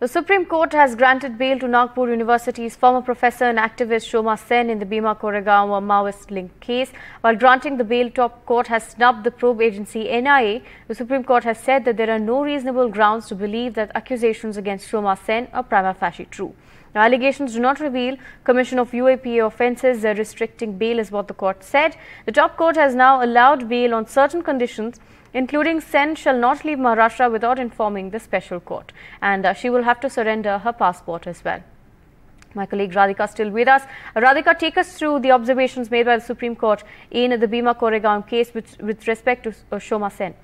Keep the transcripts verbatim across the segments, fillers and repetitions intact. The Supreme Court has granted bail to Nagpur University's former professor and activist Shoma Sen in the Bhima Koregaon Maoist link case. While granting the bail, top court has snubbed the probe agency N I A. The Supreme Court has said that there are no reasonable grounds to believe that accusations against Shoma Sen are prima facie true. Now, allegations do not reveal commission of U A P A offences restricting bail is what the court said. The top court has now allowed bail on certain conditions, including Sen shall not leave Maharashtra without informing the special court. And uh, she will have to surrender her passport as well. My colleague Radhika is still with us. Radhika, take us through the observations made by the Supreme Court in the Bhima Koregaon case with, with respect to uh, Shoma Sen.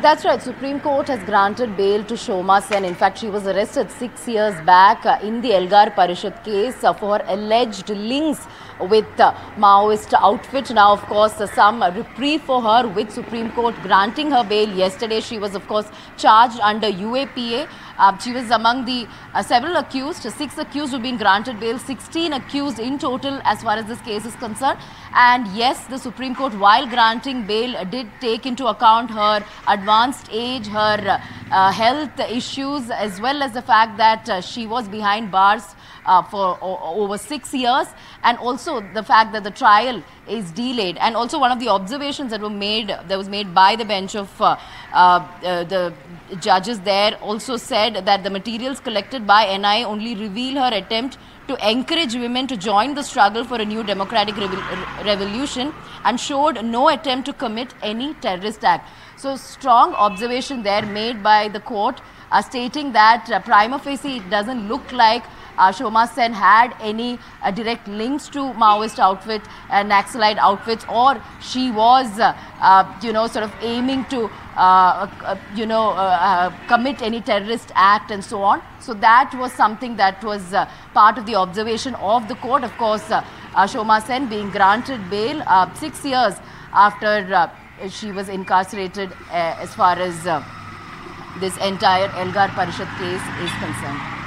That's right. Supreme Court has granted bail to Shoma Sen. In fact, she was arrested six years back uh, in the Elgar Parishad case uh, for her alleged links with uh, Maoist outfit. Now, of course, uh, some reprieve for her with Supreme Court granting her bail yesterday. She was, of course, charged under U A P A. Uh, she was among the uh, several accused. Six accused who've been granted bail. sixteen accused in total as far as this case is concerned. And yes, the Supreme Court, while granting bail, uh, did take into account her advanced advanced age, her uh, health issues, as well as the fact that uh, she was behind bars uh, for over six years, and also the fact that the trial is delayed. And also one of the observations that were made, that was made by the bench of uh, uh, the judges there, also said that the materials collected by N I A only reveal her attempt to encourage women to join the struggle for a new democratic revo- revolution and showed no attempt to commit any terrorist act. So strong observation there made by the court, uh, stating that uh, prima facie it doesn't look like Uh, Shoma Sen had any uh, direct links to Maoist outfit and uh, Naxalite outfits, or she was, uh, uh, you know, sort of aiming to, uh, uh, you know, uh, uh, commit any terrorist act and so on. So that was something that was uh, part of the observation of the court. Of course, uh, uh, Shoma Sen being granted bail uh, six years after uh, she was incarcerated uh, as far as uh, this entire Elgar Parishad case is concerned.